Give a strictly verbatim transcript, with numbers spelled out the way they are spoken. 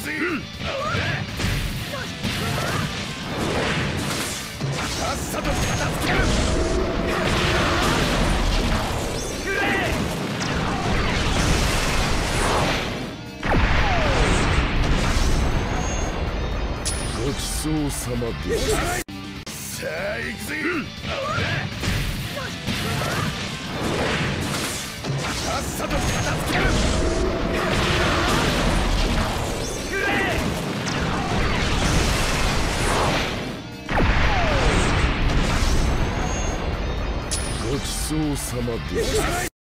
さっさと片付ける。 ごちそうさまです。さあ行くぜ。さっさと片付ける。ごちそうさまです。